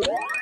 What?